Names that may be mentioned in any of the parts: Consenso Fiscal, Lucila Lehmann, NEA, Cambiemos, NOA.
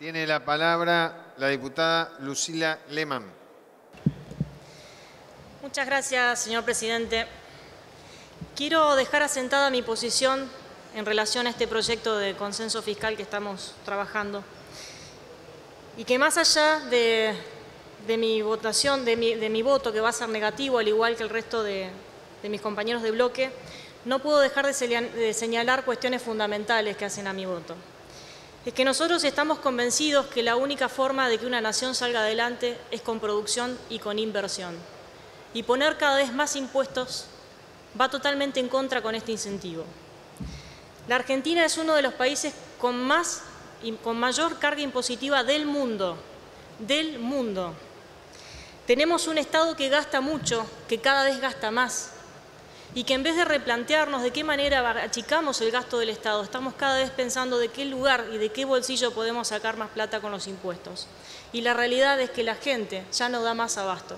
Tiene la palabra la diputada Lucila Lehmann. Muchas gracias, señor presidente. Quiero dejar asentada mi posición en relación a este proyecto de consenso fiscal que estamos trabajando. Y que más allá de mi voto, que va a ser negativo, al igual que el resto de mis compañeros de bloque, no puedo dejar de señalar cuestiones fundamentales que hacen a mi voto. Es que nosotros estamos convencidos que la única forma de que una nación salga adelante es con producción y con inversión. Y poner cada vez más impuestos va totalmente en contra con este incentivo. La Argentina es uno de los países con mayor carga impositiva del mundo. Del mundo. Tenemos un Estado que gasta mucho, que cada vez gasta más, y que en vez de replantearnos de qué manera achicamos el gasto del Estado, estamos cada vez pensando de qué lugar y de qué bolsillo podemos sacar más plata con los impuestos. Y la realidad es que la gente ya no da más abasto.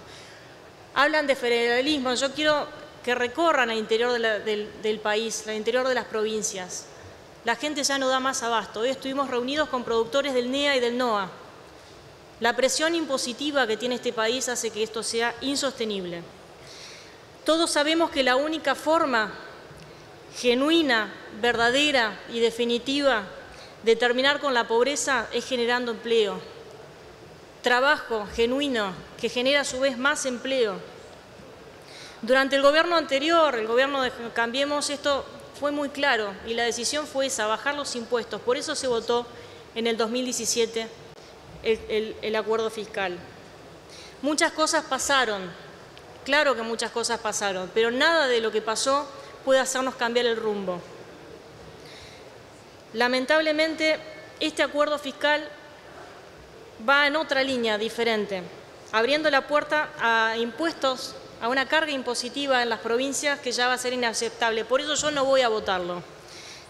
Hablan de federalismo, yo quiero que recorran al interior del país, al interior de las provincias. La gente ya no da más abasto. Hoy estuvimos reunidos con productores del NEA y del NOA. La presión impositiva que tiene este país hace que esto sea insostenible. Todos sabemos que la única forma genuina, verdadera y definitiva de terminar con la pobreza es generando empleo. Trabajo genuino que genera a su vez más empleo. Durante el gobierno anterior, el gobierno de Cambiemos, esto fue muy claro y la decisión fue esa, bajar los impuestos. Por eso se votó en el 2017 el acuerdo fiscal. Muchas cosas pasaron, claro que muchas cosas pasaron, pero nada de lo que pasó puede hacernos cambiar el rumbo. Lamentablemente, este acuerdo fiscal va en otra línea diferente, abriendo la puerta a impuestos, a una carga impositiva en las provincias que ya va a ser inaceptable. Por eso yo no voy a votarlo.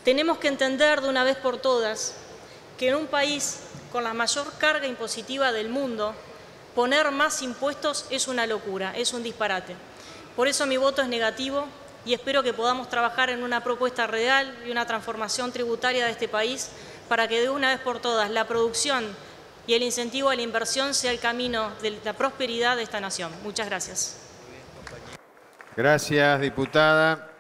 Tenemos que entender de una vez por todas que en un país con la mayor carga impositiva del mundo, poner más impuestos es una locura, es un disparate. Por eso mi voto es negativo y espero que podamos trabajar en una propuesta real y una transformación tributaria de este país para que de una vez por todas la producción y el incentivo a la inversión sea el camino de la prosperidad de esta nación. Muchas gracias. Gracias, diputada.